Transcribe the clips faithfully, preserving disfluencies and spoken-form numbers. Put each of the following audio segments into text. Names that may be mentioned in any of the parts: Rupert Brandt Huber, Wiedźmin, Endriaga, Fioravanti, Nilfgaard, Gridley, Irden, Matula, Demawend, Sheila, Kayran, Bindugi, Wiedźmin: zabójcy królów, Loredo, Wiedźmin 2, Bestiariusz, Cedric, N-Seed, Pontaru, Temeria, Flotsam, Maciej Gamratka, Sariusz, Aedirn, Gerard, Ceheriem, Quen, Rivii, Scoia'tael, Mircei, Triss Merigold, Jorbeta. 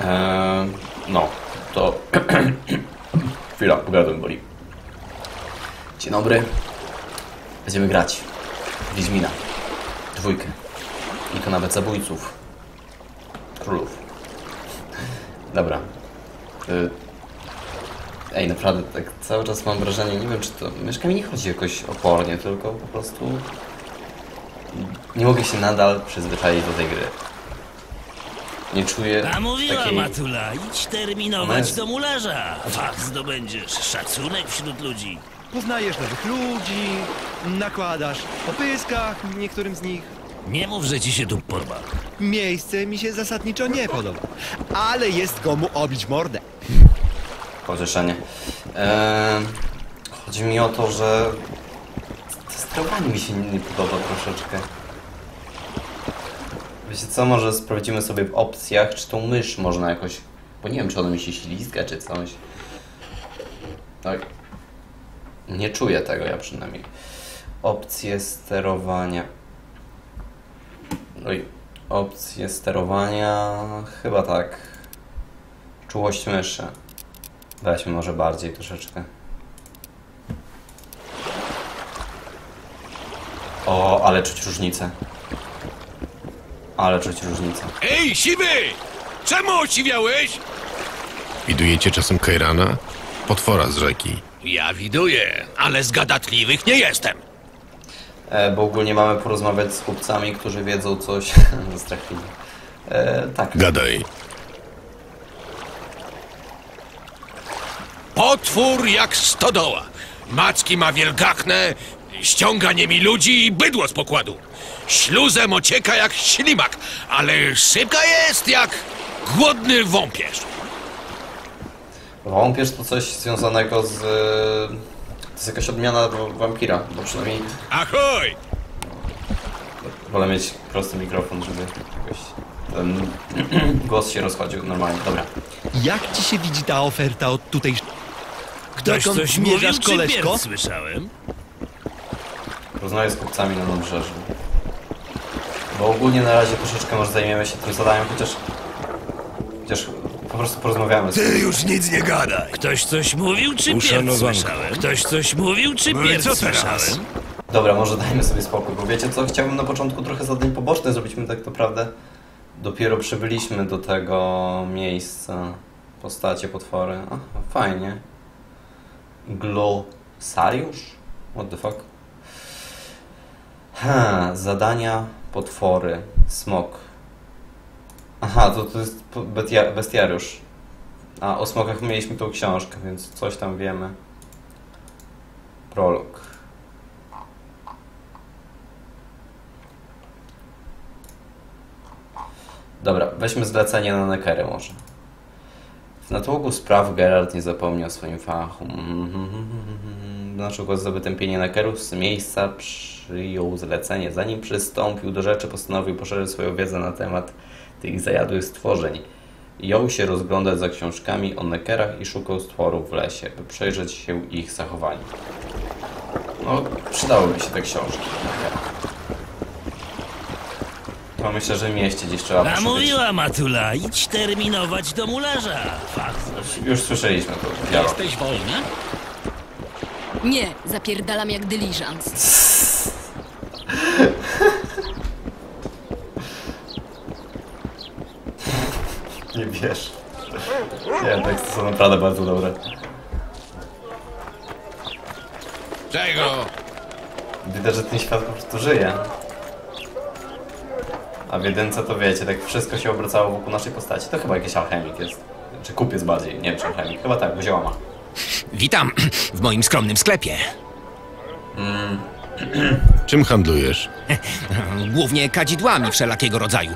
Eee, no, to... Chwila, pogadłem, boli. Dzień dobry. Będziemy grać. Wiedźmina. Dwójkę. I to nawet zabójców. Królów. Dobra. Eee, ej, naprawdę, tak cały czas mam wrażenie, nie wiem, czy to... Myszka mi nie chodzi jakoś opornie, tylko po prostu... Nie mogę się nadal przyzwyczaić do tej gry. Nie czuję takiej... A mówiła Matula, idź terminować do mularza. Fach zdobędziesz, szacunek wśród ludzi. Poznajesz nowych ludzi, nakładasz o pyskach niektórym z nich. Nie mów, że ci się tu porwa. Miejsce mi się zasadniczo nie podoba, ale jest komu obić mordę. Pocieszenie. Eee, chodzi mi o to, że... Sterowanie mi się nie podoba troszeczkę. Wiecie co, może sprawdzimy sobie w opcjach, czy tą mysz można jakoś... Bo nie wiem, czy ona mi się ślizga, czy coś. Tak. Nie czuję tego, ja przynajmniej. Opcje sterowania. Oj, opcje sterowania... Chyba tak. Czułość myszy. Weźmy może bardziej troszeczkę. O, ale czuć różnicę. Ale czuć różnicę. Ej, siwy! Czemu osiwiałeś? Widujecie czasem Kayrana? Potwora z rzeki. Ja widuję, ale z gadatliwych nie jestem. E, bo ogólnie mamy porozmawiać z chłopcami, którzy wiedzą coś ze strachliwie. E, tak. Gadaj. Potwór jak stodoła. Macki ma wielgachne... Ściąga niemi ludzi i bydło z pokładu. Śluzem ocieka jak ślimak, ale szybka jest jak głodny wąpierz. Wąpierz to coś związanego z... To jest jakaś odmiana wampira, bo przynajmniej... Ahoj! Wolę mieć prosty mikrofon, żeby jakoś ten głos się rozchodził normalnie. Dobra. Jak ci się widzi ta oferta od tutaj... Ktoś Dokąd coś mówił, koleżko? Czy słyszałem? Rozmawiam z kupcami na nadbrzeżu. Bo ogólnie na razie troszeczkę może zajmiemy się tym zadaniem, chociaż... Chociaż po prostu porozmawiamy z... Ty już nic nie gadaj! Ktoś coś mówił, czy pierd słyszałem? Ktoś coś mówił, czy pierd słyszałem? Dobra, może dajmy sobie spokój, bo wiecie co? Chciałbym na początku trochę zadań pobocznych zrobić, my tak naprawdę... Dopiero przybyliśmy do tego miejsca. Postacie, potwory... Aha, fajnie. Glow... Sariusz? What the fuck? Ha, zadania, potwory, smok. Aha, to, to jest bestiariusz. A o smokach mieliśmy tą książkę, więc coś tam wiemy. Prolog. Dobra, weźmy zlecenie na nekery może. W natłoku spraw Gerard nie zapomniał o swoim fachu. Na przykład zawytępienie nekerów z miejsca przyjął zlecenie. Zanim przystąpił do rzeczy, postanowił poszerzyć swoją wiedzę na temat tych zajadłych stworzeń. Jął się rozglądać za książkami o nekerach i szukał stworów w lesie, by przejrzeć się ich zachowaniu. No, przydałyby się te książki. To myślę, że mieście gdzieś trzeba przybyć. Namówiła Matula, idź terminować do mularza. Już, już słyszeliśmy to. Biało. Jesteś wolna? Nie, zapierdalam jak dyliżans. Nie wiesz. Nie, teksty są naprawdę bardzo dobre. Czego? Widać, że ten świat po prostu żyje. A w jedynce to wiecie, tak wszystko się obracało wokół naszej postaci. To chyba jakiś alchemik jest. Czy kupiec bardziej, nie wiem czy alchemik. Chyba tak, bo zioła ma. Witam w moim skromnym sklepie. Mm. Czym handlujesz? Głównie kadzidłami wszelakiego rodzaju.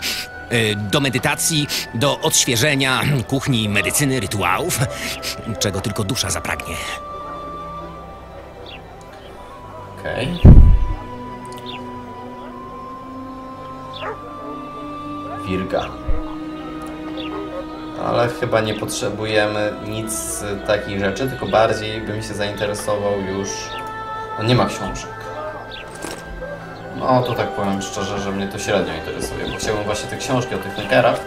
Do medytacji, do odświeżenia, kuchni, medycyny, rytuałów. Czego tylko dusza zapragnie. Okej. Okay. Wirga. Ale chyba nie potrzebujemy nic z takich rzeczy, tylko bardziej bym się zainteresował już... No nie ma książek. No to tak powiem szczerze, że mnie to średnio interesuje, bo chciałbym właśnie te książki o tych nekerach.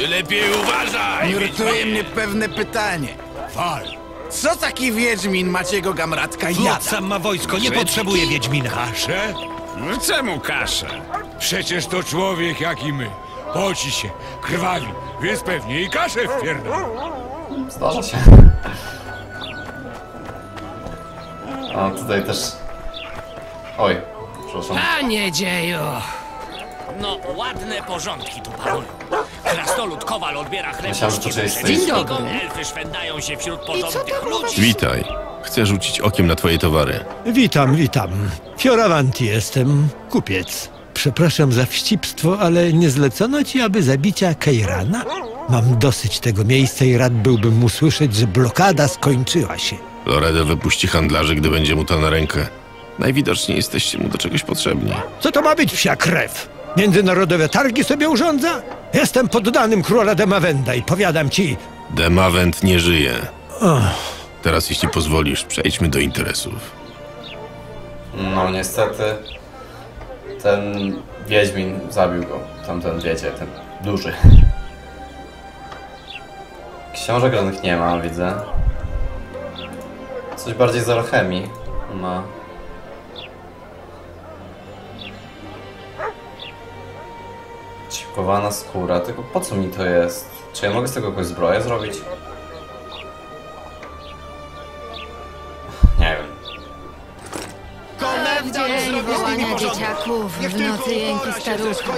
Ty lepiej uważaj! Nurtuje mnie pewne pytanie. Fal. Co taki Wiedźmin Maciego Gamratka jada? Wódz sam ma wojsko, nie potrzebuje Wiedźmina. Kaszę? No czemu kaszę? Przecież to człowiek jak i my. Poci się, krwawi, więc pewnie i kaszę wpierdol. Zdarza się. A tutaj też... Oj, przepraszam. A nie dzieju! No, ładne porządki tu panują. Krasnolud Kowal odbiera chlebniczki. Dzień dobry. Elfy szwędają się wśród porządnych ludzi. Witaj. Chcę rzucić okiem na twoje towary. Witam, witam. Fioravanti jestem, kupiec. Przepraszam za wścibstwo, ale nie zlecono ci, aby zabicia Kayrana? Mam dosyć tego miejsca i rad byłbym usłyszeć, że blokada skończyła się. Loreda wypuści handlarzy, gdy będzie mu to na rękę. Najwidoczniej jesteście mu do czegoś potrzebni. Co to ma być psia krew? Międzynarodowe targi sobie urządza? Jestem poddanym króla Demawenda i powiadam ci... Demawend nie żyje. Oh. Teraz, jeśli pozwolisz, przejdźmy do interesów. No niestety... Ten Wiedźmin zabił go. Tamten, wiecie, ten duży. Książek żadnych nie ma, widzę. Coś bardziej z alchemii. No. Cipowana skóra, tylko po co mi to jest? Czy ja mogę z tego jakąś zbroję zrobić? Nie wiem. Dzień wołania dzieciaków, w nocy jęki staruszka.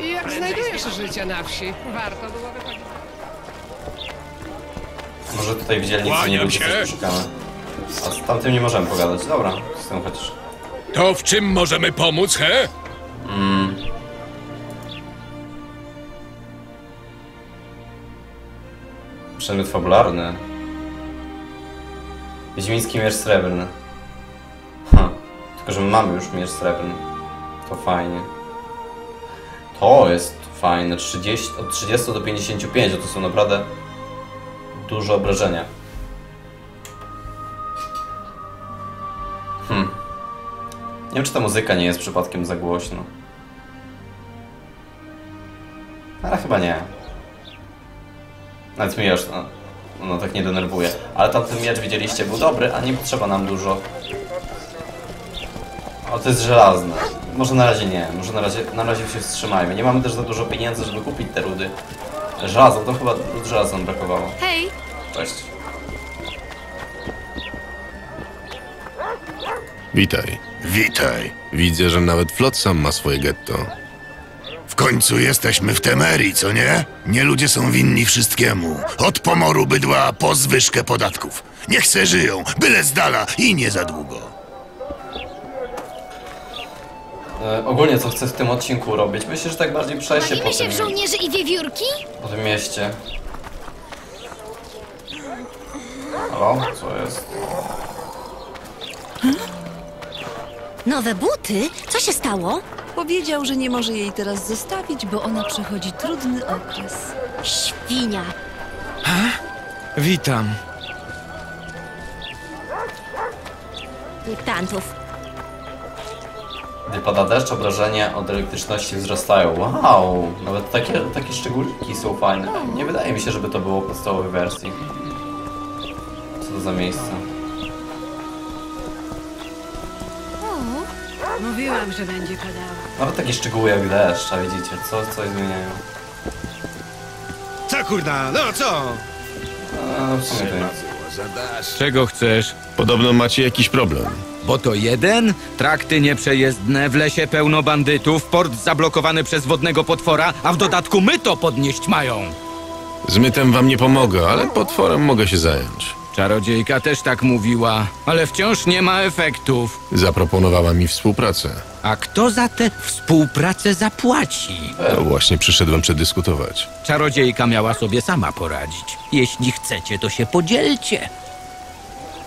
I jak znajdujesz życie na wsi, warto było wychodzić. Może tutaj w dzielnicy nie będzie coś poszukane. A z tamtym nie możemy pogadać, dobra, z tym chociaż. To w czym możemy pomóc, he? Mm. Przedmiot fabularny. Wiedźmiński miecz srebrny. Hm. Tylko, że mamy już miecz srebrny. To fajnie. To jest fajne. trzydzieści, od trzydziestu do pięćdziesięciu pięciu to są naprawdę duże obrażenia. Hm. Nie wiem, czy ta muzyka nie jest przypadkiem za głośno. Ale chyba nie. Nawet mnie już no, no tak nie denerwuje. Ale tamten miecz, widzieliście, był dobry, a nie potrzeba nam dużo. O, to jest żelazne. Może na razie nie, może na razie, na razie się wstrzymajmy. Nie mamy też za dużo pieniędzy, żeby kupić te rudy. Żelazo, to chyba rud żelaza nam brakowało. Hej! Cześć. Witaj. Witaj. Widzę, że nawet Flotsam ma swoje getto. W końcu jesteśmy w Temerii, co nie? Nie ludzie są winni wszystkiemu. Od pomoru bydła po zwyżkę podatków. Niech se żyją, byle z dala i nie za długo. E, ogólnie co chcę w tym odcinku robić? Myślę, że tak bardziej przejście po tym... w żołnierzy i wiewiórki? Po tym mieście. Halo? Co jest? Hmm? Nowe buty? Co się stało? Powiedział, że nie może jej teraz zostawić, bo ona przechodzi trudny okres. Świnia! Ha? Witam. Dyktantów. Gdy pada deszcz, obrażenia od elektryczności wzrastają. Wow! Nawet takie, takie szczególiki są fajne. Nie wydaje mi się, żeby to było w podstawowej wersji. Co to za miejsce? Mówiłam, że będzie padała. Nawet takie szczegóły jak deszcz, a widzicie, co, coś zmieniają. Co kurda, no co? A, w sumie to czego chcesz? Podobno macie jakiś problem. Bo to jeden, trakty nieprzejezdne, w lesie pełno bandytów, port zablokowany przez wodnego potwora, a w dodatku myto podnieść mają. Z mytem wam nie pomogę, ale potworem mogę się zająć. Czarodziejka też tak mówiła, ale wciąż nie ma efektów. Zaproponowała mi współpracę. A kto za tę współpracę zapłaci? To właśnie przyszedłem przedyskutować. Czarodziejka miała sobie sama poradzić. Jeśli chcecie, to się podzielcie.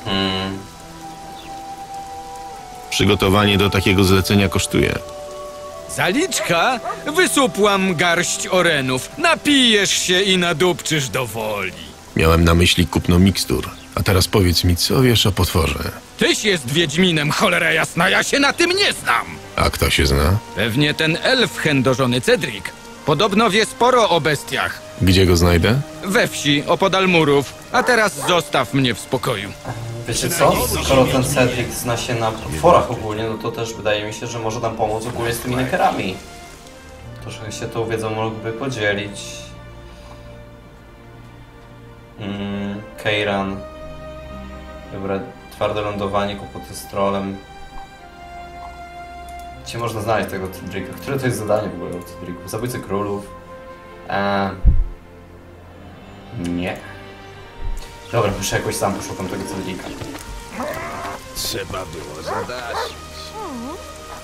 Hmm. Przygotowanie do takiego zlecenia kosztuje. Zaliczka? Wysupłam garść orenów. Napijesz się i nadupczysz do woli. Miałem na myśli kupno mikstur. A teraz powiedz mi, co wiesz o potworze? Tyś jest wiedźminem, cholera jasna, ja się na tym nie znam! A kto się zna? Pewnie ten elf chędożony Cedric. Podobno wie sporo o bestiach. Gdzie go znajdę? We wsi, opodal murów. A teraz zostaw mnie w spokoju. Wiecie co? Skoro ten Cedric zna się na potworach ogólnie, no to też wydaje mi się, że może nam pomóc ogólnie z tymi nekerami. Troszkę się tą wiedzą mógłby podzielić. Mm, Kayran. Dobra, twarde lądowanie, kłopoty z trolem. Gdzie można znaleźć tego Cedrica? Które to jest zadanie w ogóle od Cedrica? Zabójcy królów? Eee... Nie. Dobra, muszę jakoś sam poszukam tego Cedrica. Trzeba było zadać.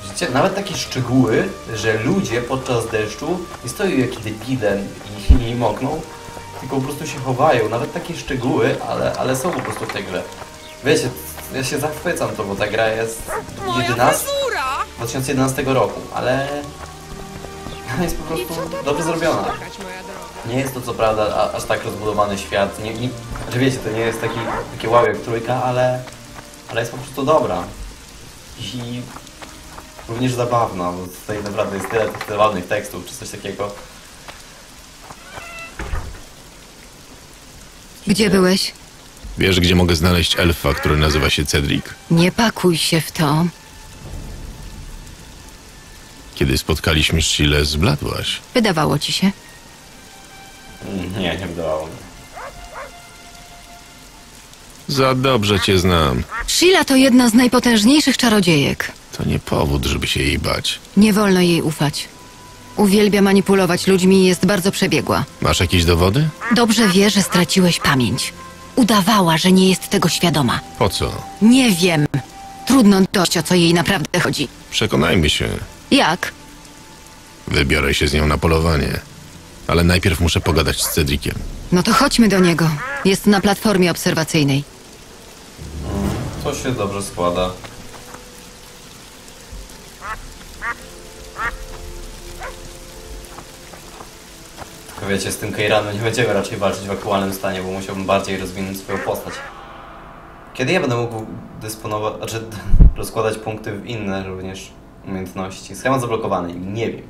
Widzicie, nawet takie szczegóły, że ludzie podczas deszczu nie stoją jak debile i nie mokną, tylko po prostu się chowają. Nawet takie szczegóły, ale, ale są po prostu w tej grze. Wiecie, ja się zachwycam to, bo ta gra jest jedenastego, dwa tysiące jedenastego roku, ale jest po prostu dobrze zrobiona. Nie jest to co prawda aż tak rozbudowany świat, nie, nie, znaczy wiecie, to nie jest taki, takie wow jak trójka, ale, ale jest po prostu dobra. I również zabawna, bo tutaj naprawdę jest tyle tych zabawnych tekstów czy coś takiego. Gdzie byłeś? Wiesz, gdzie mogę znaleźć elfa, który nazywa się Cedric? Nie pakuj się w to. Kiedy spotkaliśmy Sheilę, zbladłaś. Wydawało ci się? Nie, nie wydawało mi. Za dobrze cię znam. Sheila to jedna z najpotężniejszych czarodziejek. To nie powód, żeby się jej bać. Nie wolno jej ufać. Uwielbia manipulować ludźmi i jest bardzo przebiegła. Masz jakieś dowody? Dobrze wie, że straciłeś pamięć. Udawała, że nie jest tego świadoma. Po co? Nie wiem. Trudno dojść, o co jej naprawdę chodzi. Przekonajmy się. Jak? Wybiorę się z nią na polowanie. Ale najpierw muszę pogadać z Cedriciem. No to chodźmy do niego. Jest na platformie obserwacyjnej. To się dobrze składa. Tylko wiecie, z tym Kayranem nie będziemy raczej walczyć w aktualnym stanie, bo musiałbym bardziej rozwinąć swoją postać. Kiedy ja będę mógł dysponować, znaczy rozkładać punkty w inne również umiejętności? Schemat zablokowany, nie wiem.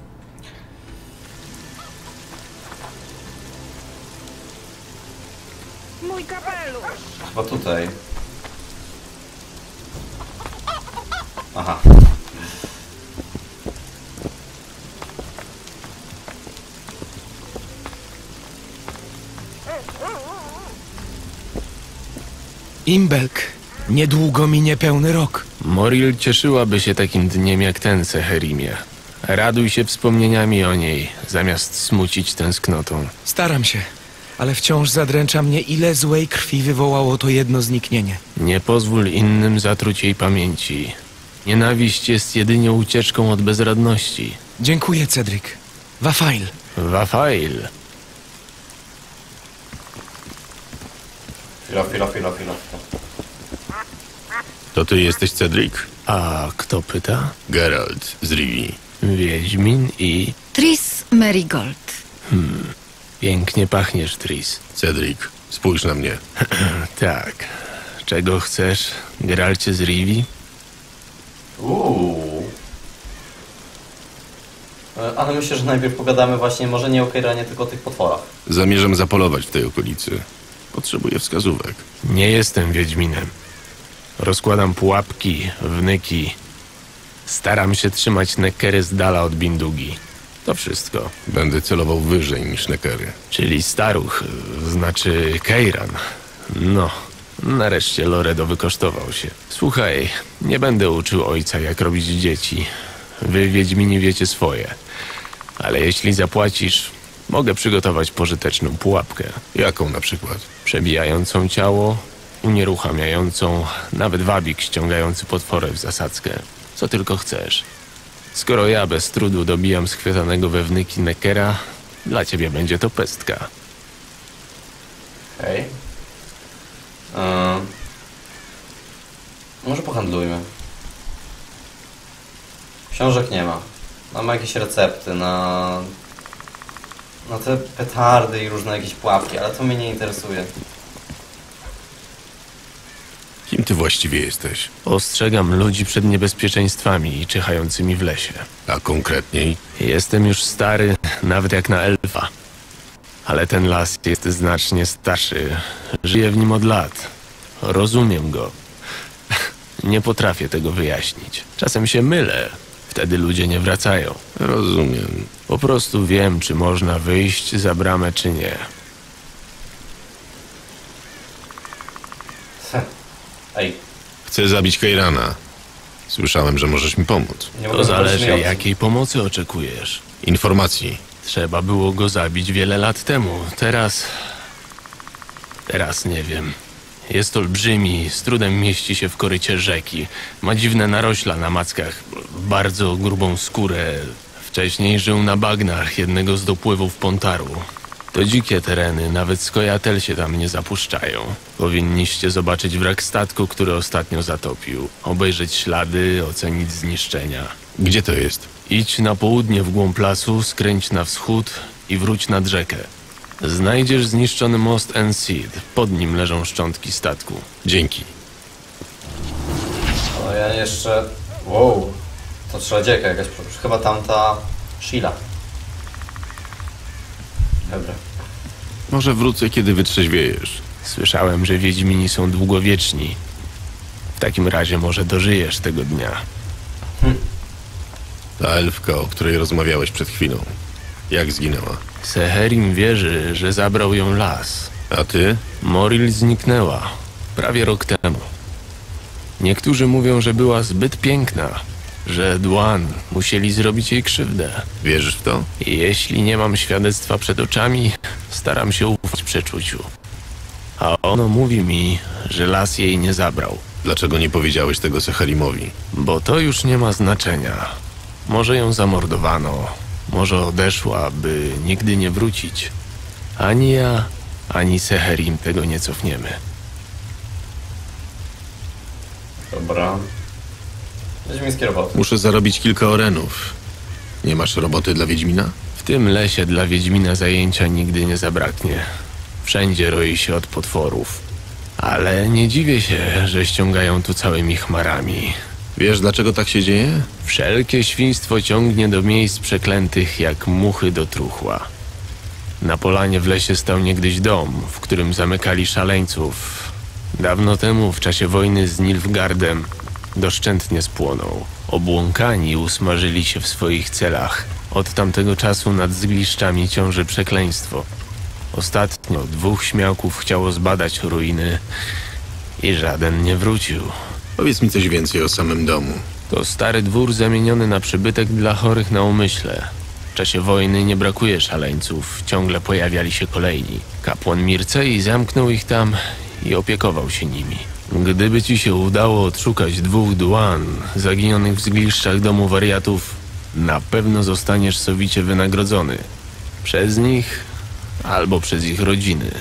Mój kapelusz! Chyba tutaj. Aha. Imbelk, niedługo minie pełny rok. Moril cieszyłaby się takim dniem jak ten, Ceherimie. Raduj się wspomnieniami o niej, zamiast smucić tęsknotą. Staram się, ale wciąż zadręcza mnie, ile złej krwi wywołało to jedno zniknienie. Nie pozwól innym zatruć jej pamięci. Nienawiść jest jedynie ucieczką od bezradności. Dziękuję, Cedric. Wafail. Wafail. Chwila, chwila, chwila, chwila. To ty jesteś Cedric? A kto pyta? Gerard z Rivii. Wiedźmin i... Triss Merigold. Hmm. Pięknie pachniesz, Triss. Cedric, spójrz na mnie. Tak. Czego chcesz, Geralcie z Rivii? Uuu. Ale myślę, że najpierw pogadamy właśnie, może nie o Kayranie, tylko o tych potworach. Zamierzam zapolować w tej okolicy. Potrzebuję wskazówek. Nie jestem wiedźminem. Rozkładam pułapki, wnyki. Staram się trzymać nekery z dala od bindugi. To wszystko. Będę celował wyżej niż nekery. Czyli staruch, znaczy Kayran. No, nareszcie Loredo wykosztował się. Słuchaj, nie będę uczył ojca, jak robić dzieci. Wy, wiedźmini, wiecie swoje. Ale jeśli zapłacisz... Mogę przygotować pożyteczną pułapkę. Jaką na przykład? Przebijającą ciało, unieruchamiającą, nawet wabik ściągający potworę w zasadzkę. Co tylko chcesz. Skoro ja bez trudu dobijam schwytanego wewnyki nekera, dla ciebie będzie to pestka. Hej. Um. Może pohandlujmy. Książek nie ma. Mamy jakieś recepty na... No te petardy i różne jakieś pułapki, ale to mnie nie interesuje. Kim Kim ty właściwie jesteś? Ostrzegam ludzi przed niebezpieczeństwami i czyhającymi w lesie. A konkretniej? Jestem już stary, nawet jak na elfa. Ale ten las jest znacznie starszy. Żyję w nim od lat. Rozumiem go. Nie potrafię tego wyjaśnić. Czasem się mylę. Wtedy ludzie nie wracają. Rozumiem. Po prostu wiem, czy można wyjść za bramę, czy nie. Ej. Chcę zabić Kayrana. Słyszałem, że możesz mi pomóc. To zależy, jakiej pomocy oczekujesz. Informacji. Trzeba było go zabić wiele lat temu. Teraz... Teraz nie wiem. Jest olbrzymi, z trudem mieści się w korycie rzeki. Ma dziwne narośla na mackach, bardzo grubą skórę. Wcześniej żył na bagnach jednego z dopływów Pontaru. To dzikie tereny, nawet Scoia'tael się tam nie zapuszczają. Powinniście zobaczyć wrak statku, który ostatnio zatopił. Obejrzeć ślady, ocenić zniszczenia. Gdzie to jest? Idź na południe w głąb lasu, skręć na wschód i wróć nad rzekę. Znajdziesz zniszczony most N-Seed. Pod nim leżą szczątki statku. Dzięki. O, ja jeszcze... Wow. To trzeba dzieka jakaś. Chyba tamta... Sheila. Dobra. Może wrócę, kiedy wytrzeźwiejesz. Słyszałem, że Wiedźmini są długowieczni. W takim razie może dożyjesz tego dnia. Hm. Ta elfka, o której rozmawiałeś przed chwilą. Jak zginęła? Ceheriem wierzy, że zabrał ją las. A ty? Moril zniknęła. Prawie rok temu. Niektórzy mówią, że była zbyt piękna. Że Dwan musieli zrobić jej krzywdę. Wierzysz w to? Jeśli nie mam świadectwa przed oczami, staram się ufać przeczuciu. A ono mówi mi, że las jej nie zabrał. Dlaczego nie powiedziałeś tego Ceheriemowi? Bo to już nie ma znaczenia. Może ją zamordowano. Może odeszła, by nigdy nie wrócić. Ani ja, ani Ceheriem tego nie cofniemy. Dobra. Wiedźmińskie roboty. Muszę zarobić kilka orenów. Nie masz roboty dla Wiedźmina? W tym lesie dla Wiedźmina zajęcia nigdy nie zabraknie. Wszędzie roi się od potworów. Ale nie dziwię się, że ściągają tu całymi chmarami. Wiesz, dlaczego tak się dzieje? Wszelkie świństwo ciągnie do miejsc przeklętych jak muchy do truchła. Na polanie w lesie stał niegdyś dom, w którym zamykali szaleńców. Dawno temu, w czasie wojny z Nilfgaardem, doszczętnie spłonął. Obłąkani usmażyli się w swoich celach. Od tamtego czasu nad zgliszczami ciąży przekleństwo. Ostatnio dwóch śmiałków chciało zbadać ruiny i żaden nie wrócił. Powiedz mi coś więcej o samym domu. To stary dwór zamieniony na przybytek dla chorych na umyśle. W czasie wojny nie brakuje szaleńców, ciągle pojawiali się kolejni. Kapłan Mircei zamknął ich tam i opiekował się nimi. Gdyby ci się udało odszukać dwóch Dwan zaginionych w zgliszczach domu wariatów, na pewno zostaniesz sowicie wynagrodzony. Przez nich albo przez ich rodziny.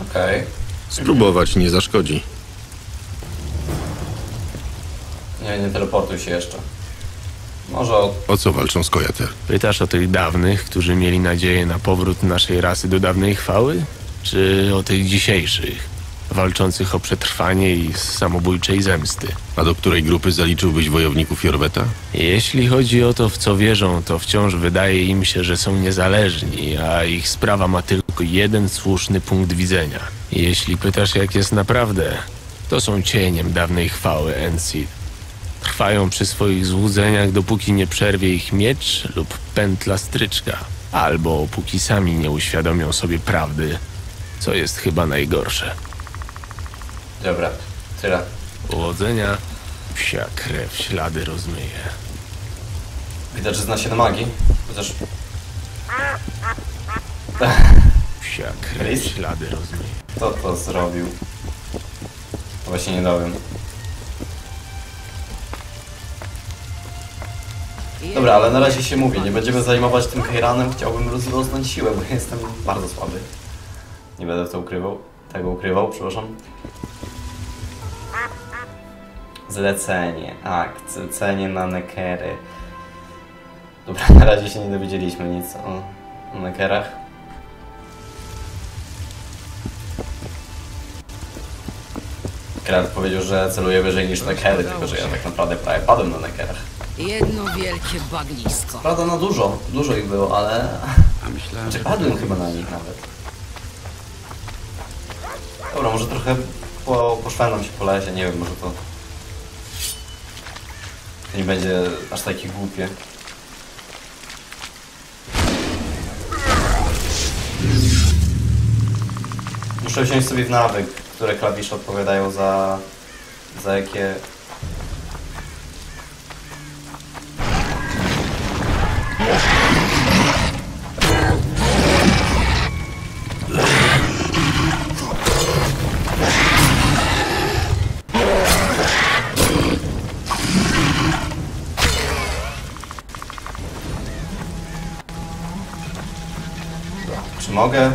Okej. Okay. Spróbować nie zaszkodzi. Nie, nie teleportuj się jeszcze. Może o... o co walczą Scoia'tael? Pytasz o tych dawnych, którzy mieli nadzieję na powrót naszej rasy do dawnej chwały? Czy o tych dzisiejszych, walczących o przetrwanie i samobójczej zemsty? A do której grupy zaliczyłbyś wojowników Jorbeta? Jeśli chodzi o to, w co wierzą, to wciąż wydaje im się, że są niezależni, a ich sprawa ma tylko jeden słuszny punkt widzenia. Jeśli pytasz, jak jest naprawdę, to są cieniem dawnej chwały N-Seed. Trwają przy swoich złudzeniach, dopóki nie przerwie ich miecz lub pętla stryczka. Albo póki sami nie uświadomią sobie prawdy, co jest chyba najgorsze. Dobra, tyle. Powodzenia. Psia krew ślady rozmyje. Widać, że zna się na magii. Chociaż... Psia krew ślady rozmyje. Kto to zrobił? Właśnie nie dałem. Dobra, ale na razie się mówi, nie będziemy zajmować tym Kayranem, chciałbym rozrosnąć siłę, bo jestem bardzo słaby. Nie będę to ukrywał, tego ukrywał, przepraszam. Zlecenie, tak, zlecenie na nekery. Dobra, na razie się nie dowiedzieliśmy nic o, o nekerach. Gerard powiedział, że celuje wyżej niż nekery, tylko że ja tak naprawdę prawie padłem na nekerach. Jedno wielkie bagnisko. Prawda, no dużo, dużo ich było, ale... A myślałem, znaczy, padłem chyba na nich nawet. Dobra, może trochę po, poszwędam się po lesie, nie wiem, może to... To nie będzie aż takie głupie. Muszę wziąć sobie w nawyk, które klawisze odpowiadają za... za jakie... Czy mogę?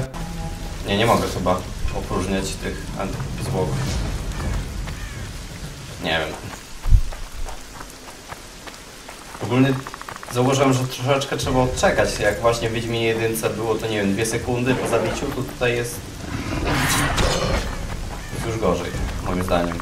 Nie, nie mogę chyba opróżniać tych złogów. Nie wiem. Ogólnie zauważyłem, że troszeczkę trzeba odczekać. Jak właśnie w Wiedźminie jedynce było to, nie wiem, dwie sekundy po zabiciu, to tutaj jest... jest już gorzej, moim zdaniem.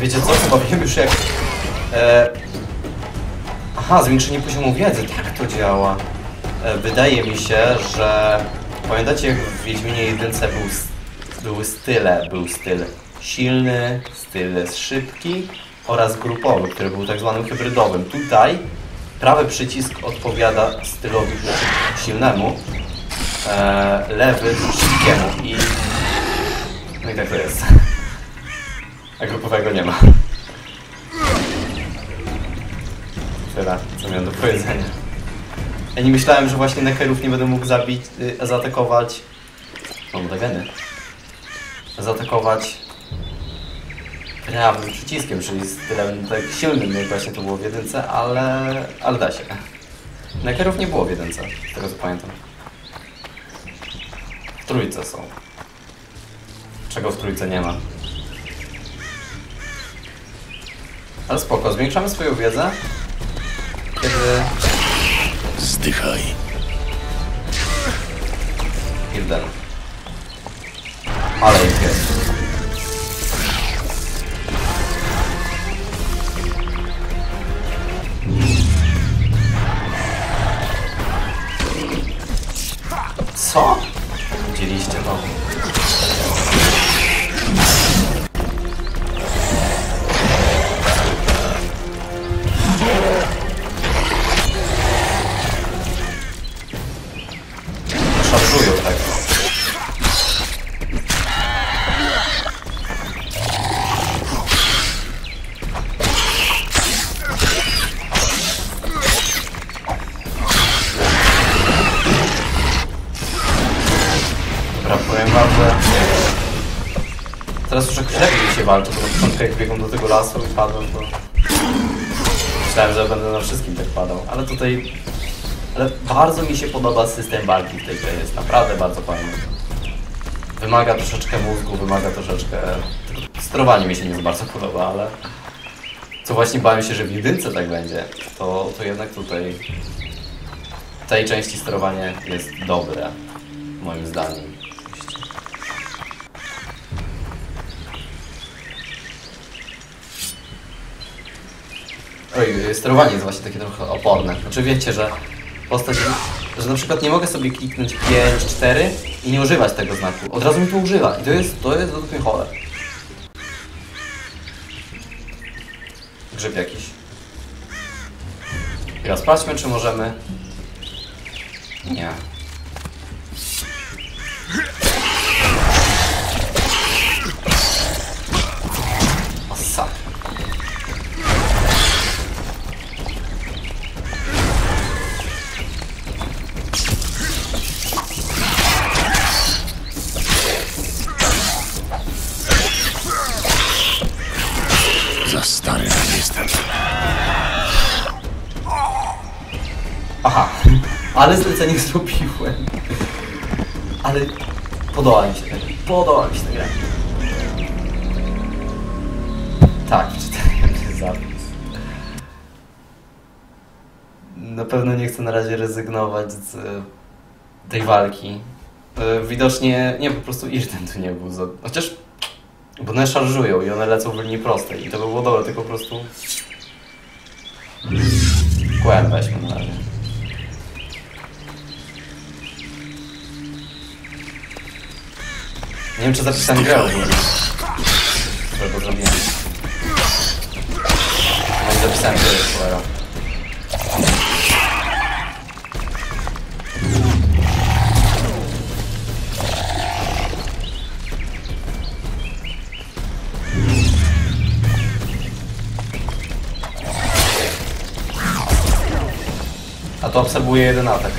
Wiecie co? Chyba wiem już jak... E... Aha, zwiększenie poziomu wiedzy. Tak to działa. E, wydaje mi się, że... Pamiętacie jak w Wiedźminie jedynce był, były style. Był styl silny, styl szybki oraz grupowy, który był tak zwanym hybrydowym. Tutaj prawy przycisk odpowiada stylowi silnemu, e, lewy szybkiemu i... No i tak to jest. A grupowego nie ma. Tyle, co miałem do powiedzenia. Ja nie myślałem, że właśnie nekerów nie będę mógł zabić, y, zaatakować... Mam dageny. Zaatakować... prawym przyciskiem, czyli z tyle tak silnym, jak właśnie to było w jedynce, ale... ale da się. Nekerów nie było w jedynce, z tego co pamiętam. W trójce są. Czego w trójce nie ma. Ale spoko, zwiększamy swoją wiedzę, kiedy... Zdychaj. Irden. Ale ich jest. Co? Widzieliście to? Walczę, bo na początku jak biegłem do tego lasu i padłem, to myślałem, że będę na wszystkim tak padał, ale tutaj... Ale bardzo mi się podoba system walki w tej grze, jest naprawdę bardzo fajny. Wymaga troszeczkę mózgu, wymaga troszeczkę... Sterowanie mi się nie bardzo podoba, ale... Co właśnie bałem się, że w jedynce tak będzie, to, to jednak tutaj... W tej części sterowanie jest dobre, moim zdaniem. Oj, sterowanie jest właśnie takie trochę oporne. Znaczy wiecie, że postać, że na przykład nie mogę sobie kliknąć pięć, cztery i nie używać tego znaku. Od razu mi to używa i to jest, to jest według mnie chore. Grzyb jakiś. Teraz sprawdźmy, czy możemy... Nie. Ale zlecenie zrobiłem. Ale podoba mi się tak. Podoba mi się tak. Tak, przeczytałem się zapis. Na pewno nie chcę na razie rezygnować z tej walki. Widocznie, nie, po prostu Irden tu nie był za... Chociaż, bo one szarżują i one lecą w linii prostej i to by było dobre, tylko po prostu... Quen weźmy na razie. Nie wiem, czy zapisałem grę ogólnie. Którego zrobiłem. No i zapisałem grę, cholera. A to obserwuję jeden atak.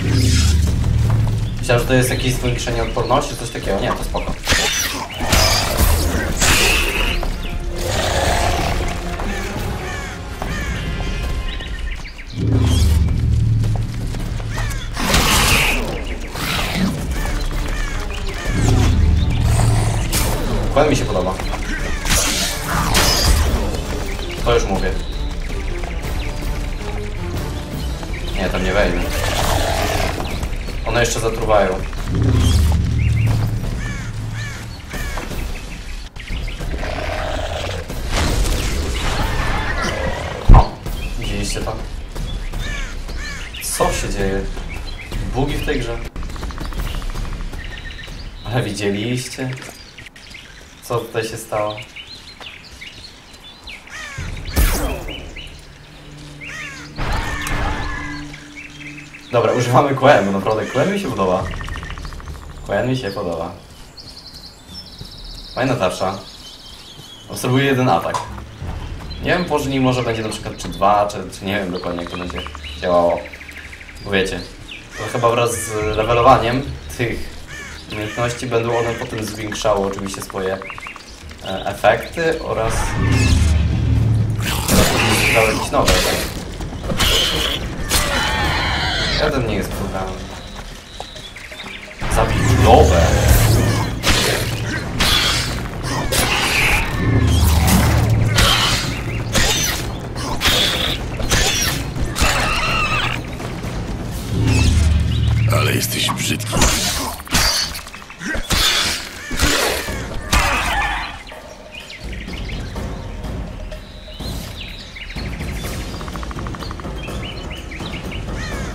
Myślałem, że to jest jakieś zwiększenie odporności czy coś takiego. Nie, to spoko. Quen mi się podoba. To już mówię. Nie, tam nie wejdę. One jeszcze zatruwają. O! Widzieliście to? Co się dzieje? Bugi w tej grze. Ale widzieliście? Co tutaj się stało? Dobra, używamy Quen, bo naprawdę Quen mi się podoba. Quen mi się podoba. Fajna tarcza. Obserwuję jeden atak. Nie wiem, po nim może będzie na przykład czy dwa, czy, czy nie wiem dokładnie jak to będzie działało. Bo wiecie, to chyba wraz z levelowaniem tych umiejętności będą one potem zwiększały oczywiście swoje e, efekty oraz... Teraz jakieś nowe efekty. Jeden nie jest problem. Zabij nowe. Ale jesteś brzydki.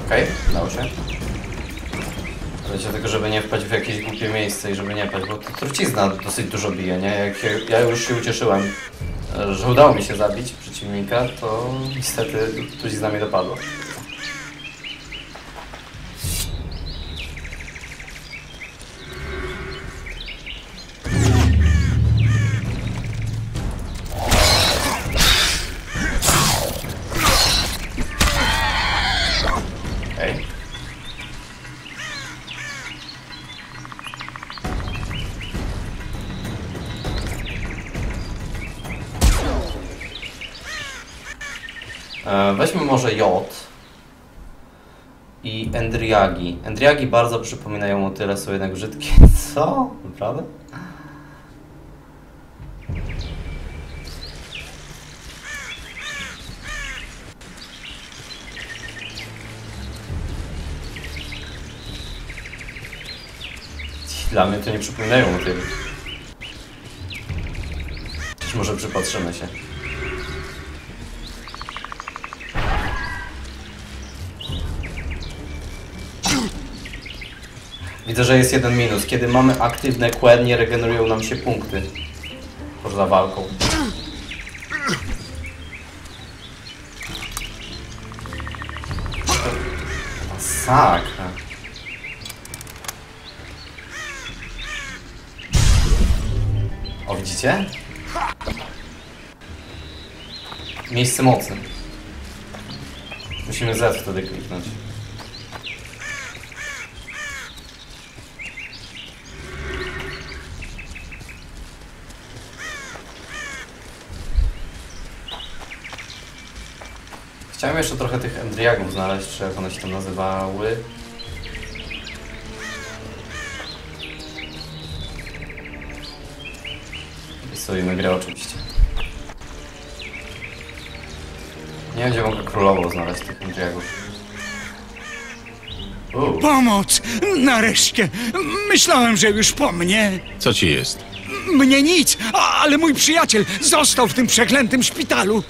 Okej, okay, dało się. Wiecie, tylko żeby nie wpaść w jakieś głupie miejsce i żeby nie paść, bo to trucizna dosyć dużo bije, nie? Jak się, ja już się ucieszyłem, że udało mi się zabić przeciwnika, to niestety trucizna mi dopadła. Weźmy może J i Endriagi. Endriagi bardzo przypominają o tyle, są jednak brzydkie. Co? Naprawdę? Dla mnie to nie przypominają o tyle. Czyż może przypatrzymy się. Widzę, że jest jeden minus. Kiedy mamy aktywne Quen, nie regenerują nam się punkty. Poza walką. Masakra. O, widzicie? Miejsce mocy. Musimy Z wtedy kliknąć. Chciałem jeszcze trochę tych Endriagów znaleźć, czy jak one się tam nazywały. solidna gra oczywiście. Nie wiem, gdzie mogę królową znaleźć tych mdziegów. Pomoc! Nareszcie! Myślałem, że już po mnie. Co ci jest? Mnie nic, ale mój przyjaciel został w tym przeklętym szpitalu.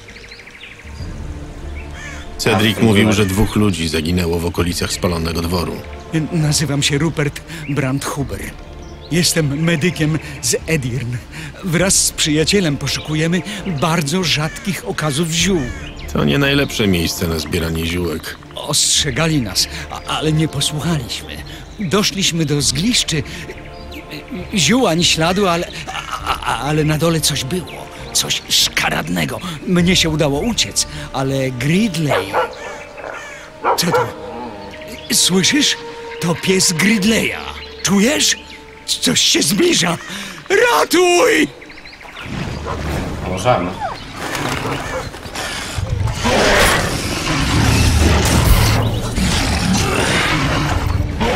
Cedric mówił, że dwóch ludzi zaginęło w okolicach spalonego dworu. Nazywam się Rupert Brandt Huber. Jestem medykiem z Aedirn. Wraz z przyjacielem poszukujemy bardzo rzadkich okazów ziół. To nie najlepsze miejsce na zbieranie ziółek. Ostrzegali nas, ale nie posłuchaliśmy. Doszliśmy do zgliszczy. Ziół ani śladu, ale, ale na dole coś było. Coś szkaradnego. Mnie się udało uciec, ale Gridley... Co to? Słyszysz? To pies Gridleya. Czujesz? Coś się zbliża. Ratuj! Możemy.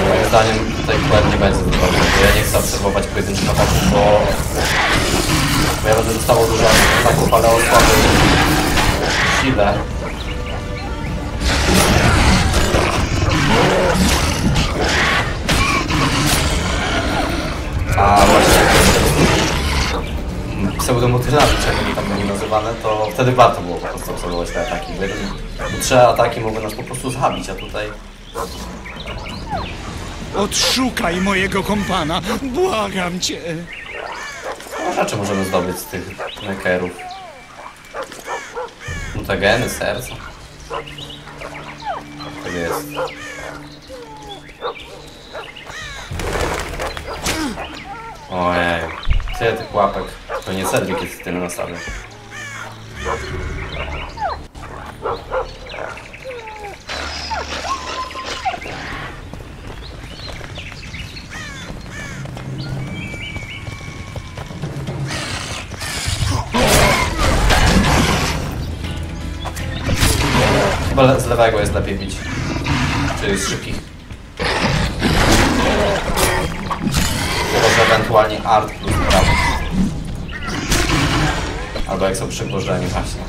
Moim zdaniem tutaj Quen nie będzie zadowolony. Ja nie chcę obserwować pojedynczych ataków, bo... bo ja będę dostawał dużo ataków, ale osłaby Sheilę. A właśnie pseudomotylami, czy jak oni tam byli nazywane, to wtedy warto było po prostu obserwować te ataki. Bo trzy ataki mogły nas po prostu zabić, a tutaj... Odszukaj mojego kompana, błagam cię! Rzeczy możemy zdobyć z tych nekerów. Mutageny, serca. Tak jest. Ojej, tyle tych łapek. To nie Cedric jest tym nasadem. Chyba z lewego jest lepiej bić. Czyli z szybkich. Chyba, że ewentualnie art plus prawo. Albo jak są przygorzeni właśnie.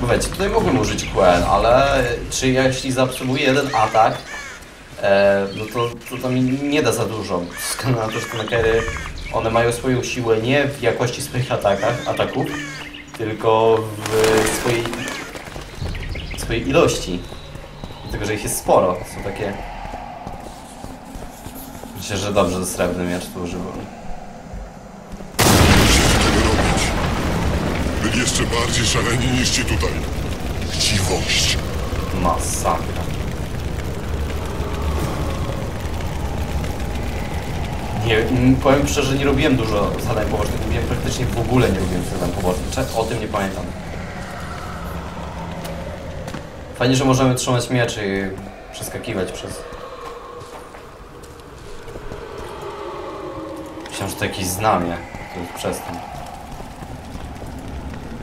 Bo wiecie, tutaj mógłbym użyć Quen, ale czy jeśli zaobserwuję jeden atak, e, no to, to to mi nie da za dużo. Na to skonkery. One mają swoją siłę nie w jakości swoich atakach, ataków, tylko w swojej, swojej ilości. Dlatego, że ich jest sporo. Są takie... Myślę, że dobrze ze srebrnym miecz tu używam. Byli jeszcze bardziej szaleni niż ci tutaj. Chciwość. Masakra. Nie, powiem szczerze, nie robiłem dużo zadań pobocznych. Mówiłem, praktycznie w ogóle nie robiłem zadań pobocznych. O tym nie pamiętam. Fajnie, że możemy trzymać miecz i przeskakiwać przez... Myślałem, że to jakieś znamie. To jest przestań.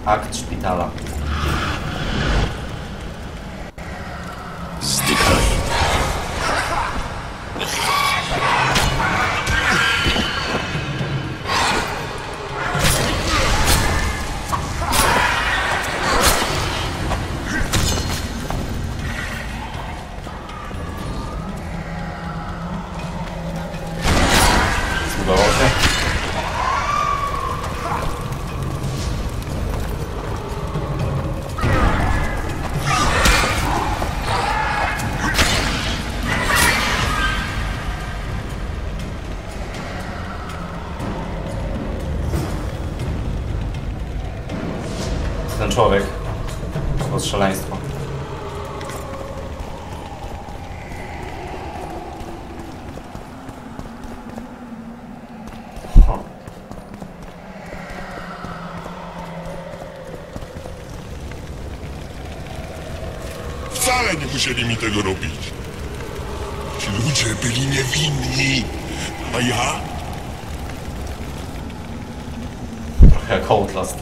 Akt szpitala. Zdychaj. Człowiek. To było szaleństwo. Ho. Wcale nie musieli mi tego robić. Ci ludzie byli niewinni, a ja? Trochę jak Outlast.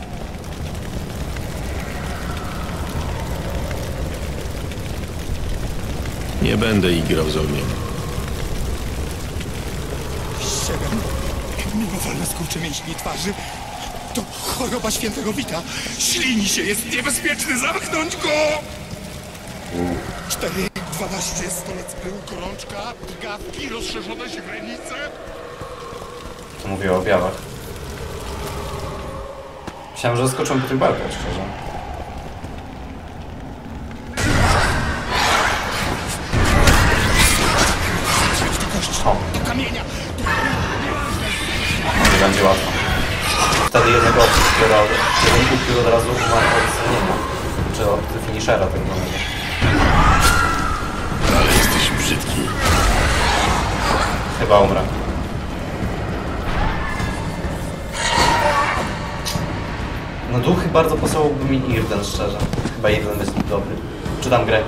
Nie będę igrał z ogniem. ciebie. Mimowolne skurcze mięśni twarzy. To choroba świętego Wita. Ślini się, jest niebezpieczny, zamknąć go! Cztery, dwanaście stolec pyłu, gorączka, drgawki, rozszerzone źrenice. Mówię o objawach. Myślałem, że zaskoczą po tym barkę, szczerze. Będzie łatwo. Wtedy jednego który od, który od razu ma odcenienia. Czy od finishera tego momentu. Ale jesteś brzydki. Chyba umrę. No duchy bardzo posłałby mi Irden, szczerze. Chyba Irden jest dobry. Czytam grę.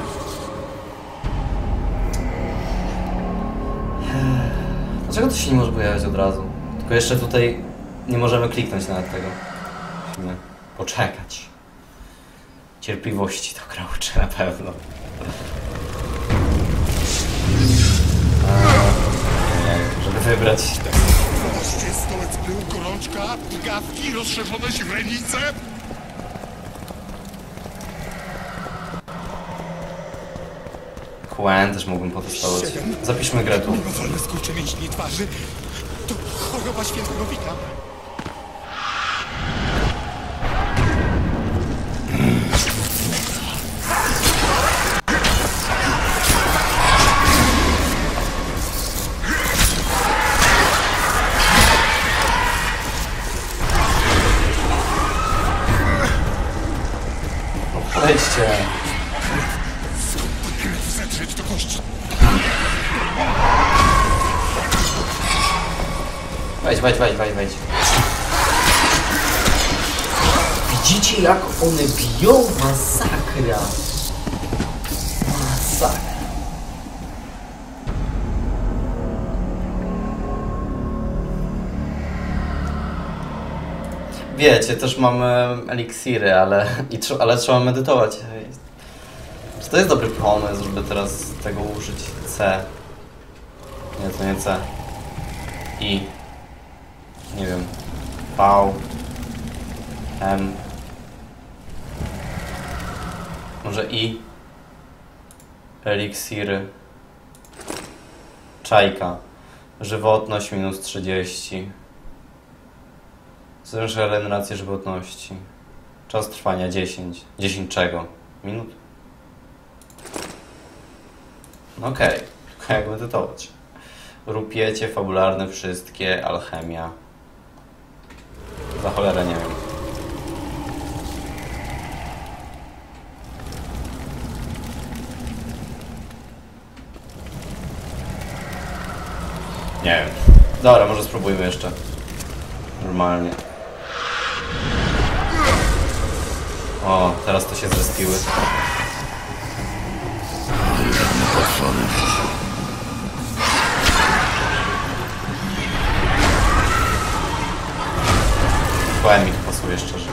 Dlaczego to się nie może pojawiać od razu? Tylko jeszcze tutaj nie możemy kliknąć nawet tego. Nie. Poczekać. Cierpliwości to gra uczy na pewno. A, żeby wybrać. Właściwie stolec był, gorączka, drgawki, rozszerzone źrenice. Quen też mógłbym potestować. Zapiszmy grę tu. To choroba świętego Wita. Wejdź, wejdź, wejdź, wejdź. Widzicie, jak one biją? Masakra. Masakra. Wiecie, też mamy eliksiry, ale, i, ale trzeba medytować. Czy to jest dobry pomysł, żeby teraz tego użyć? C. Nie, to nie C. I. Nie wiem. V. M. Może I. Eliksiry. Czajka. Żywotność minus trzydzieści. Zwiększa regenerację żywotności. Czas trwania dziesięć. dziesięć czego? Minut? Okej. Okay. Tylko jak medytować. Rupiecie, fabularne, wszystkie, alchemia. Za cholerę nie wiem. Nie wiem. Dobra, może spróbujmy jeszcze. Normalnie. O, teraz to się zrespiły. Chyba mi to pasuje, szczerze.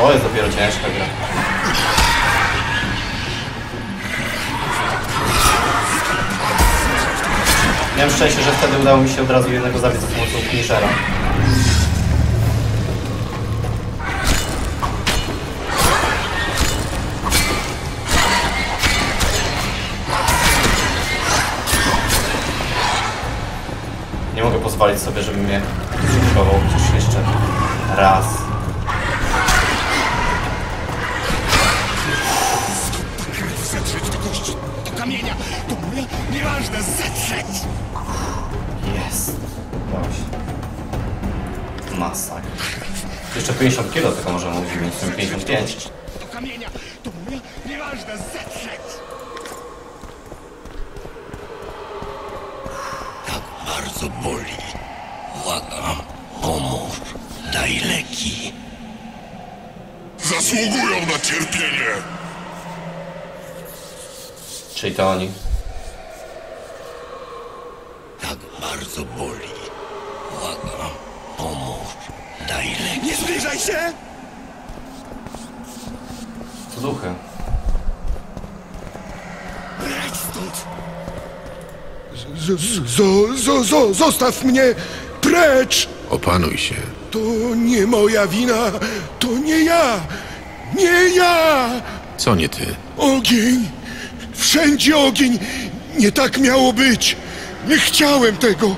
To jest dopiero ciężka gra. Miałem szczęście, że wtedy udało mi się od razu jednego zabić za pomocą finishera. Nie mogę pozwolić pozwolić sobie, żeby mnie przygotował gdzieś jeszcze raz. Zetrzeć do kości, do kamienia, do góry, nieważne, zetrzeć! Jest. Dobrze. Masakra. Jeszcze pięćdziesiąt kilo tylko może mówimy, jestem pięćdziesiąt pięć. Do kamienia, do góry, nieważne, zetrzeć! Co boli? Błagam, pomóż, daj leki. Zasługują na cierpienie! Czyli to oni? Tak bardzo boli. Błagam, pomóż, daj leki. Nie zbliżaj się! To duchy. Leć stąd! Z, z, z, z, z, zostaw mnie! Precz! Opanuj się. To nie moja wina! To nie ja! Nie ja! Co nie ty? Ogień! Wszędzie ogień! Nie tak miało być! Nie chciałem tego!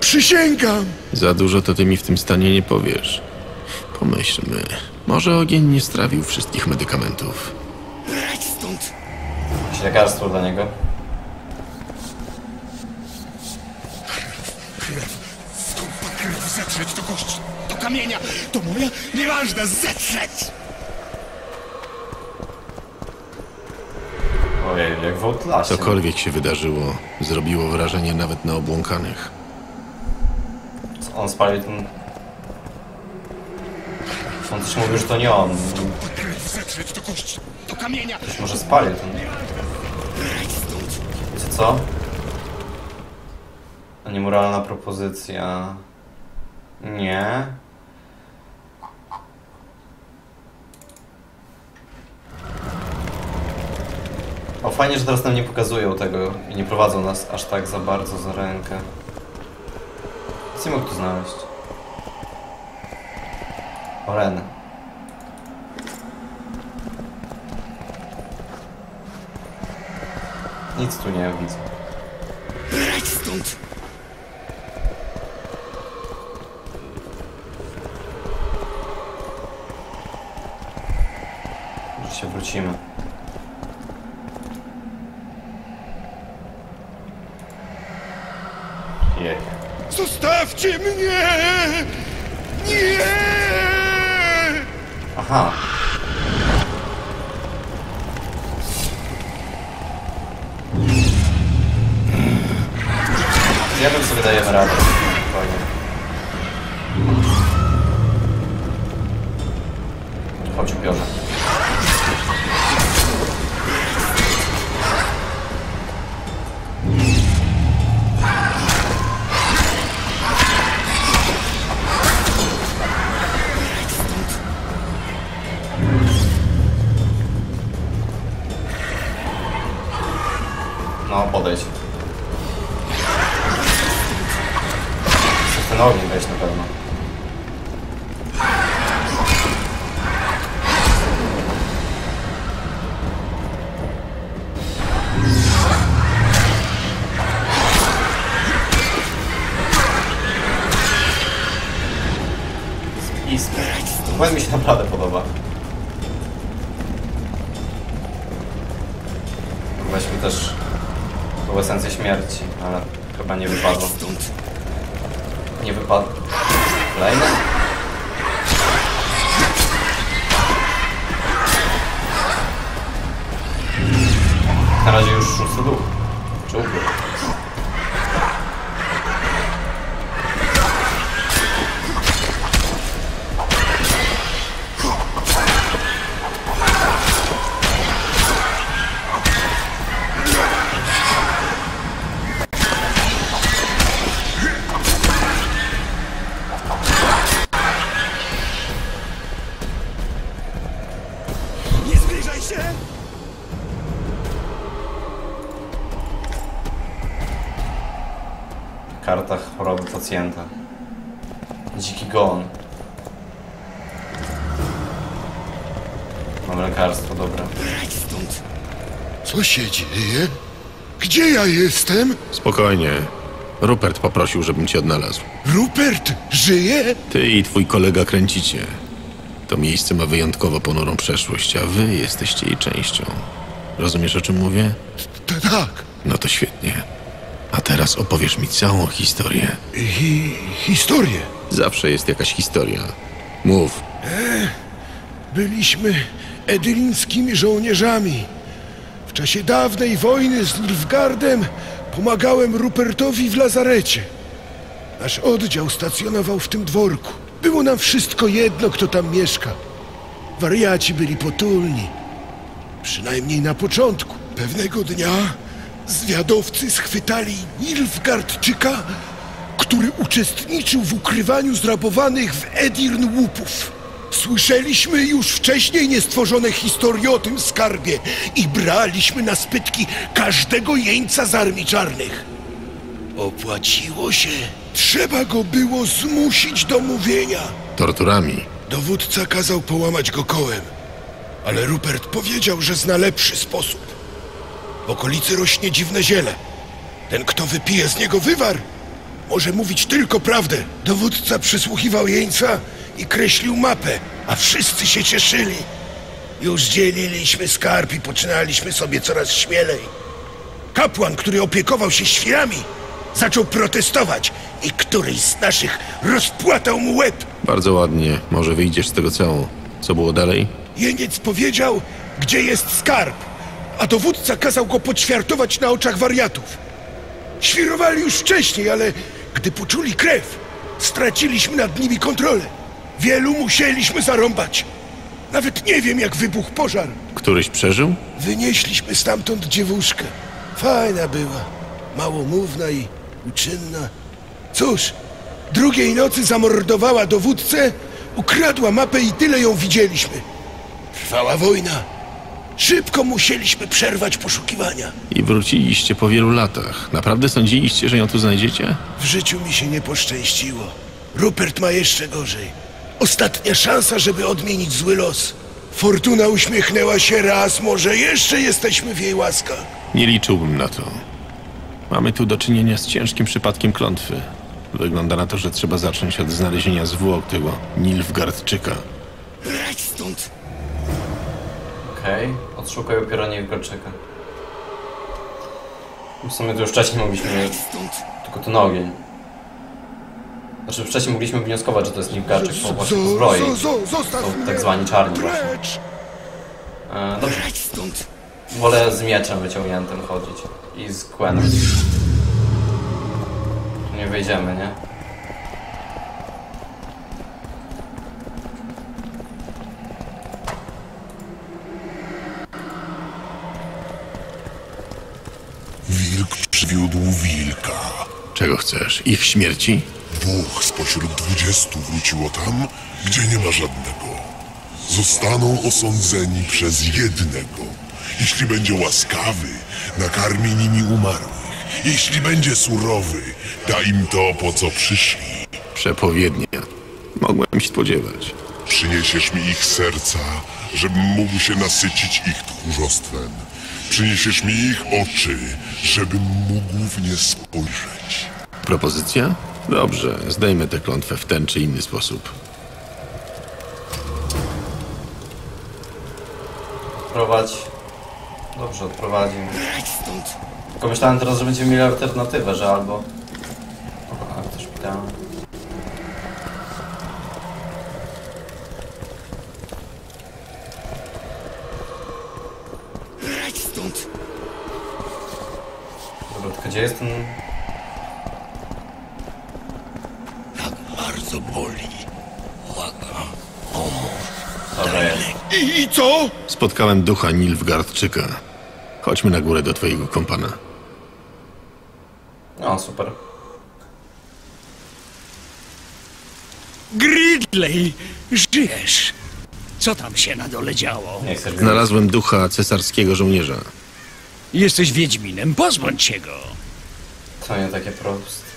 Przysięgam! Za dużo to ty mi w tym stanie nie powiesz. Pomyślmy. Może ogień nie strawił wszystkich medykamentów. Precz stąd! Jakieś lekarstwo dla niego? Zetrzeć do kości, do kamienia, to moja, nieważne, zetrzeć! Ojej, jak w Outlasie. Cokolwiek się wydarzyło, zrobiło wrażenie nawet na obłąkanych. Co on spalił ten... On też mówił, że to nie on. Zetrzeć do kości, do kamienia! Ktoś może spalił ten... Wiecie co? Niemoralna propozycja... Nie. O, fajnie, że teraz nam nie pokazują tego i nie prowadzą nas aż tak za bardzo za rękę. Nic nie mogę tu znaleźć. Oren. Nic tu nie widzę. Brać stąd! Się wrócimy. Jej. Zostawcie mnie! Nie! Aha. Ja bym sobie dajemy radę. Fajnie. Chodź, biorę. Podejść. Ten ogień wejść na pewno. Chyba mi się naprawdę podoba. Weźmy też... Było esencja śmierci, ale chyba nie wypadło. Nie wypadło. Kolejne? Na razie już szósty duch. Czy upływ? Pacjenta. Dziki gon. Mam lekarstwo, dobra. Co się dzieje? Gdzie ja jestem? Spokojnie. Rupert poprosił, żebym cię odnalazł. Rupert żyje? Ty i twój kolega kręcicie. To miejsce ma wyjątkowo ponurą przeszłość, a wy jesteście jej częścią. Rozumiesz, o czym mówię? Tak. No to świetnie. A teraz opowiesz mi całą historię. Hi historię? Zawsze jest jakaś historia. Mów. E, byliśmy edylińskimi żołnierzami. W czasie dawnej wojny z Nilfgaardem pomagałem Rupertowi w lazarecie. Nasz oddział stacjonował w tym dworku. Było nam wszystko jedno, kto tam mieszka. Wariaci byli potulni. Przynajmniej na początku. Pewnego dnia zwiadowcy schwytali Nilfgaardczyka, który uczestniczył w ukrywaniu zrabowanych w Aedirn łupów. Słyszeliśmy już wcześniej niestworzone historie o tym skarbie i braliśmy na spytki każdego jeńca z armii czarnych. Opłaciło się. Trzeba go było zmusić do mówienia. Torturami. Dowódca kazał połamać go kołem, ale Rupert powiedział, że zna lepszy sposób. W okolicy rośnie dziwne ziele. Ten, kto wypije z niego wywar, może mówić tylko prawdę. Dowódca przysłuchiwał jeńca i kreślił mapę, a wszyscy się cieszyli. Już dzieliliśmy skarb i poczynaliśmy sobie coraz śmielej. Kapłan, który opiekował się świrami, zaczął protestować i któryś z naszych rozpłatał mu łeb. Bardzo ładnie. Może wyjdziesz z tego całą. Co było dalej? Jeniec powiedział, gdzie jest skarb, a dowódca kazał go poćwiartować na oczach wariatów. Świrowali już wcześniej, ale gdy poczuli krew, straciliśmy nad nimi kontrolę. Wielu musieliśmy zarąbać. Nawet nie wiem, jak wybuchł pożar. Któryś przeżył? Wynieśliśmy stamtąd dziewuszkę. Fajna była. Małomówna i uczynna. Cóż, drugiej nocy zamordowała dowódcę, ukradła mapę i tyle ją widzieliśmy. Trwała wojna. Szybko musieliśmy przerwać poszukiwania. I wróciliście po wielu latach. Naprawdę sądziliście, że ją tu znajdziecie? W życiu mi się nie poszczęściło. Rupert ma jeszcze gorzej. Ostatnia szansa, żeby odmienić zły los. Fortuna uśmiechnęła się raz, może jeszcze jesteśmy w jej łaskach. Nie liczyłbym na to. Mamy tu do czynienia z ciężkim przypadkiem klątwy. Wygląda na to, że trzeba zacząć od znalezienia zwłok tego Nilfgaardczyka. Leć stąd! Okej, okay. Odszukaj opiera Nilfgaardczyka. W sumie to już wcześniej mogliśmy mieć tylko to na ogień. Znaczy wcześniej mogliśmy wnioskować, że to jest Nilfgaardczyk po właśnie po zbroi. Są tak zwani czarni właśnie. E, dobrze. Wolę z mieczem wyciągniętym chodzić. I z Quen. Nie wyjdziemy, nie? Wilk przywiódł wilka. Czego chcesz? Ich śmierci? Dwóch spośród dwudziestu wróciło tam, gdzie nie ma żadnego. Zostaną osądzeni przez jednego. Jeśli będzie łaskawy, nakarmi nimi umarłych. Jeśli będzie surowy, da im to, po co przyszli. Przepowiednia. Mogłem się spodziewać. Przyniesiesz mi ich serca, żebym mógł się nasycić ich tchórzostwem. Przyniesiesz mi ich oczy, żebym mógł w nie spojrzeć. Propozycja? Dobrze, zdejmę tę klątwę w ten czy inny sposób. Prowadź. Dobrze, odprowadzimy. Tylko myślałem teraz, że będziemy mieli alternatywę, że albo... Aha, też pytałem. Dobra, tylko gdzie jest ten... I, I co? Spotkałem ducha Nilfgaardczyka. Chodźmy na górę do twojego kompana. No, super. Gridley, żyjesz? Co tam się na dole działo? Znalazłem ducha cesarskiego żołnierza. Jesteś Wiedźminem, pozbądź się go. To nie takie proste.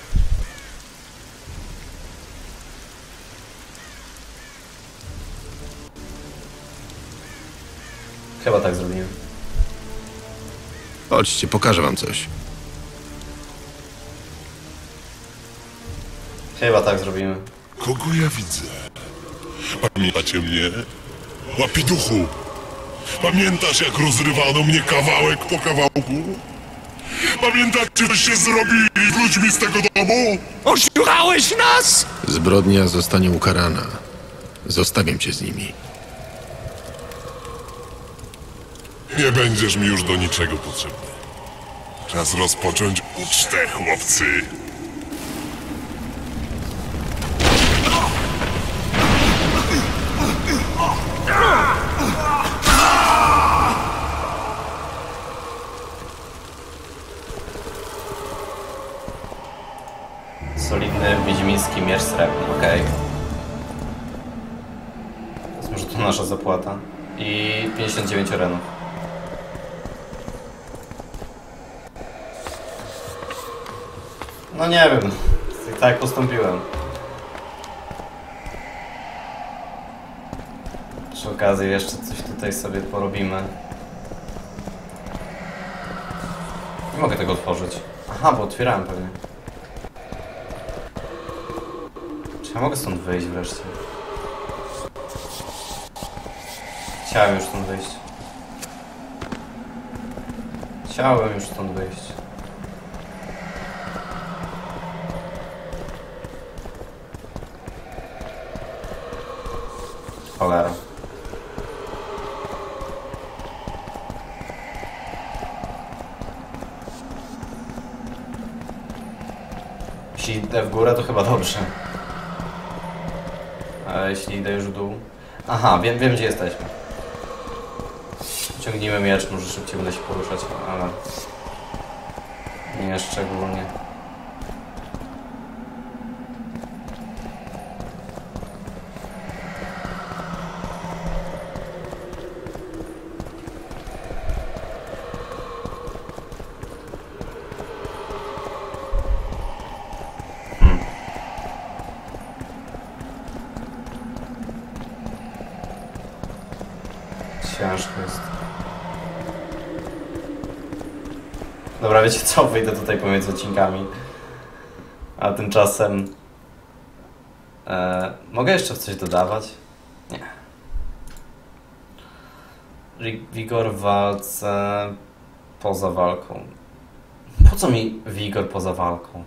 Chyba tak zrobiłem. Chodźcie, pokażę wam coś. Chyba tak zrobimy. Kogo ja widzę? Pamiętacie mnie? Łapiduchu! Pamiętasz, jak rozrywano mnie kawałek po kawałku? Pamiętacie, co się zrobili z ludźmi z tego domu? Oszukałeś nas! Zbrodnia zostanie ukarana. Zostawiam cię z nimi. Nie będziesz mi już do niczego potrzebny. Czas rozpocząć ucztę, chłopcy. Solidny wiedźmiński miecz srebrny, okej. Okay. Może to nasza zapłata. I pięćdziesiąt dziewięć renów. No nie wiem, tak postąpiłem. Przy okazji jeszcze coś tutaj sobie porobimy. Nie mogę tego otworzyć. Aha, bo otwierałem pewnie. Czy ja mogę stąd wyjść wreszcie? Chciałem już stąd wyjść. Chciałem już stąd wyjść. Cholera. Jeśli idę w górę, to chyba dobrze. A jeśli idę już w dół... Aha, wiem, wiem gdzie jesteśmy. Ciągnijmy miecz, może szybciej będę się poruszać, ale... nie szczególnie. Dobra, wiecie co? Wyjdę tutaj pomiędzy odcinkami. A tymczasem... E, mogę jeszcze w coś dodawać? Nie. Wigor w walce... poza walką. Po co mi wigor poza walką?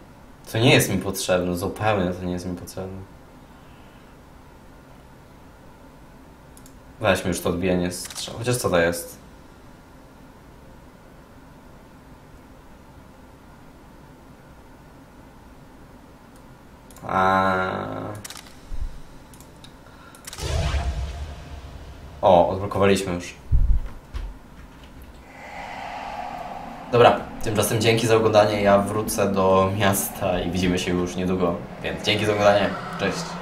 To nie jest mi potrzebne. Zupełnie to nie jest mi potrzebne. Weźmy już to odbijanie strzału. Chociaż co to jest? O, odblokowaliśmy już. Dobra, tymczasem dzięki za oglądanie. Ja wrócę do miasta i widzimy się już niedługo. Więc dzięki za oglądanie. Cześć.